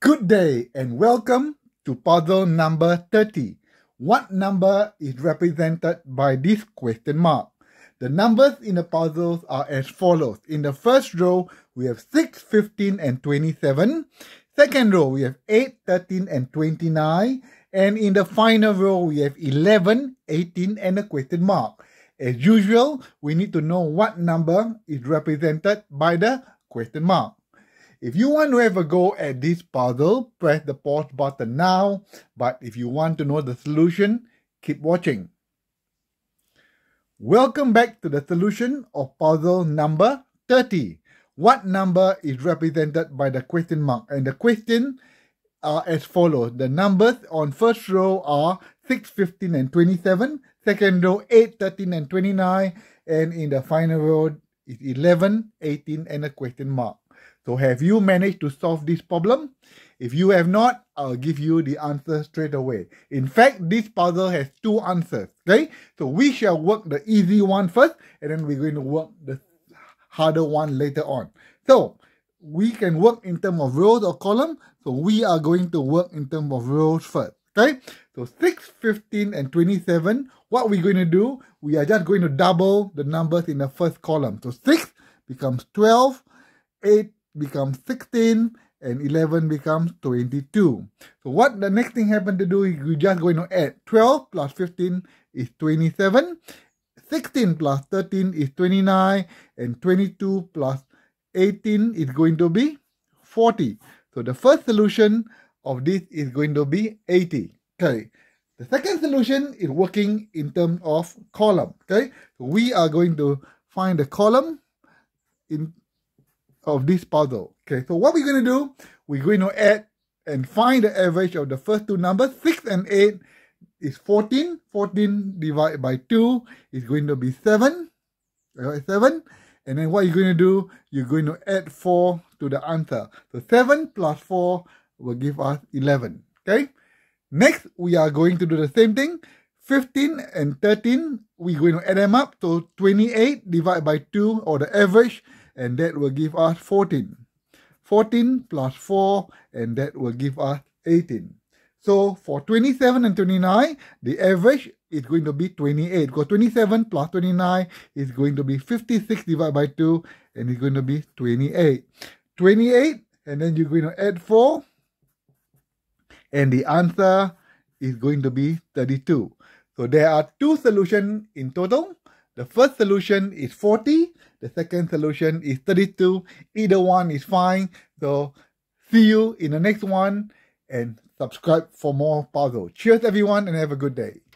Good day and welcome to puzzle number 30. What number is represented by this question mark? The numbers in the puzzles are as follows. In the first row, we have 6, 15 and 27. Second row, we have 8, 13 and 29. And in the final row, we have 11, 18 and a question mark. As usual, we need to know what number is represented by the question mark. If you want to have a go at this puzzle, press the pause button now. But if you want to know the solution, keep watching. Welcome back to the solution of puzzle number 30. What number is represented by the question mark? And the question are as follows. The numbers on first row are 6, 15 and 27. Second row 8, 13 and 29. And in the final row is 11, 18 and a question mark. So have you managed to solve this problem? If you have not, I'll give you the answer straight away. In fact, this puzzle has two answers, okay? So we shall work the easy one first, and then we're going to work the harder one later on. So we can work in terms of rows or columns. So we are going to work in terms of rows first, okay? So 6, 15, and 27, what we're going to do, we are just going to double the numbers in the first column. So 6 becomes 12, 8 becomes 16 and 11 becomes 22. So what the next thing happen to do is you're just going to add 12 plus 15 is 27, 16 plus 13 is 29, and 22 plus 18 is going to be 40. So the first solution of this is going to be 80. Okay. The second solution is working in terms of column. Okay. So we are going to find the column in of this puzzle. Okay, so what we're going to do, we're going to add and find the average of the first two numbers. 6 and 8 is 14. 14 divided by 2 is going to be 7. 7. And then what you're going to do, you're going to add 4 to the answer. So 7 plus 4 will give us 11. Okay, next we are going to do the same thing. 15 and 13, we're going to add them up. So 28 divided by 2 or the average, and that will give us 14. 14 plus 4, and that will give us 18. So for 27 and 29, the average is going to be 28. Because 27 plus 29 is going to be 56 divided by 2, and it's going to be 28. 28, and then you're going to add 4, and the answer is going to be 32. So there are two solutions in total. The first solution is 40. The second solution is 32. Either one is fine. So see you in the next one and subscribe for more puzzles. Cheers everyone and have a good day.